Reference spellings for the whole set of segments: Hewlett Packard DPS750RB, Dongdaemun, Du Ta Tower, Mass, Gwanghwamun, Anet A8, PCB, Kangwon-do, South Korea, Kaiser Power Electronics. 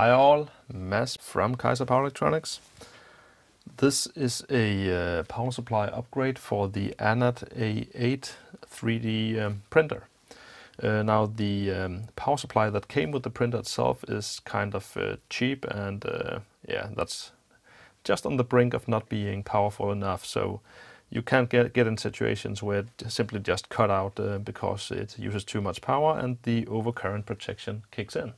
Hi all, Mass from Kaiser Power Electronics. This is a power supply upgrade for the Anet A8 3D printer. Now the power supply that came with the printer itself is kind of cheap, and yeah, that's just on the brink of not being powerful enough, so you can't get in situations where it simply just cut out because it uses too much power and the overcurrent protection kicks in.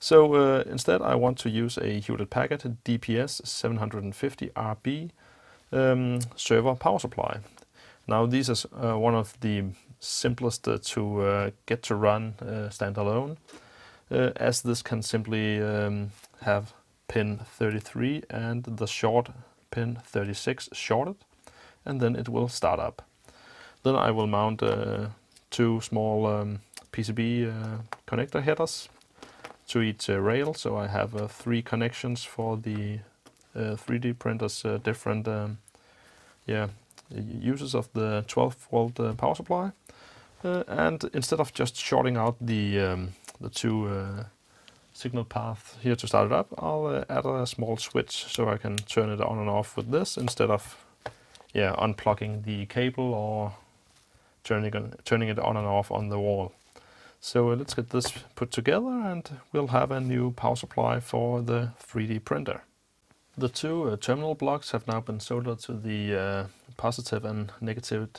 So instead I want to use a Hewlett Packard DPS750RB server power supply. Now these is one of the simplest to get to run standalone, as this can simply have pin 33 and the short pin 36 shorted, and then it will start up. Then I will mount two small PCB connector headers to each rail, so I have three connections for the 3D printer's different uses of the 12-volt power supply. And instead of just shorting out the two signal paths here to start it up, I'll add a small switch so I can turn it on and off with this, instead of unplugging the cable or turning it on and off on the wall. So let's get this put together and we'll have a new power supply for the 3D printer. The two terminal blocks have now been soldered to the positive and negative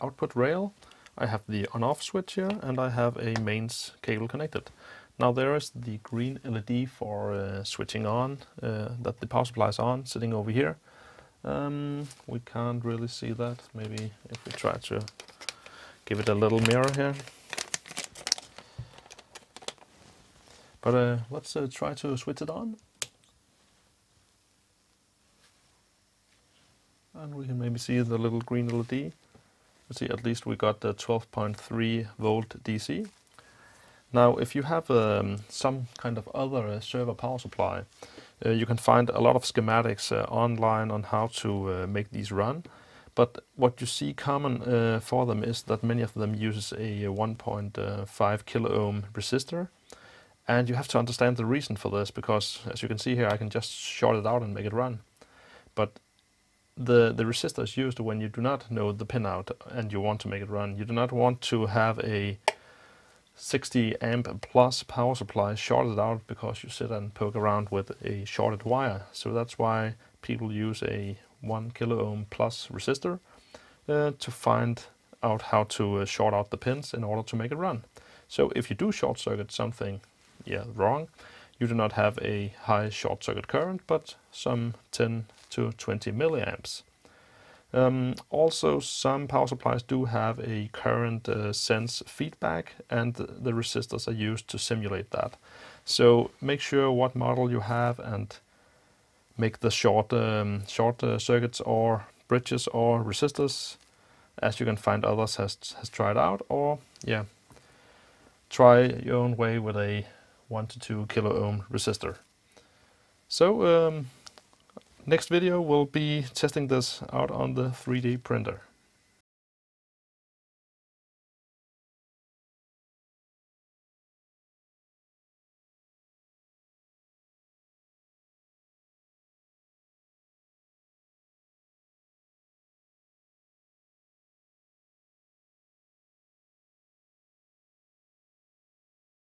output rail. I have the on-off switch here and I have a mains cable connected. Now there is the green LED for switching on, that the power supply is on, sitting over here. We can't really see that, maybe if we try to give it a little mirror here. But let's try to switch it on. And we can maybe see the little green LED. Let's see, at least we got the 12.3 volt DC. Now if you have some kind of other server power supply, you can find a lot of schematics online on how to make these run. But what you see common for them is that many of them uses a 1.5 kilo ohm resistor. And you have to understand the reason for this, because as you can see here, I can just short it out and make it run. But the resistor is used when you do not know the pinout and you want to make it run. You do not want to have a 60 amp plus power supply shorted out because you sit and poke around with a shorted wire. So that's why people use a 1 kilo ohm plus resistor to find out how to short out the pins in order to make it run. So if you do short circuit something, wrong, you do not have a high short circuit current, but some 10 to 20 milliamps. Also, some power supplies do have a current sense feedback, and the resistors are used to simulate that. So make sure what model you have and make the short circuits or bridges or resistors, as you can find others has tried out, or try your own way with a 1 to 2 kilo ohm resistor. So next video will be testing this out on the 3D printer.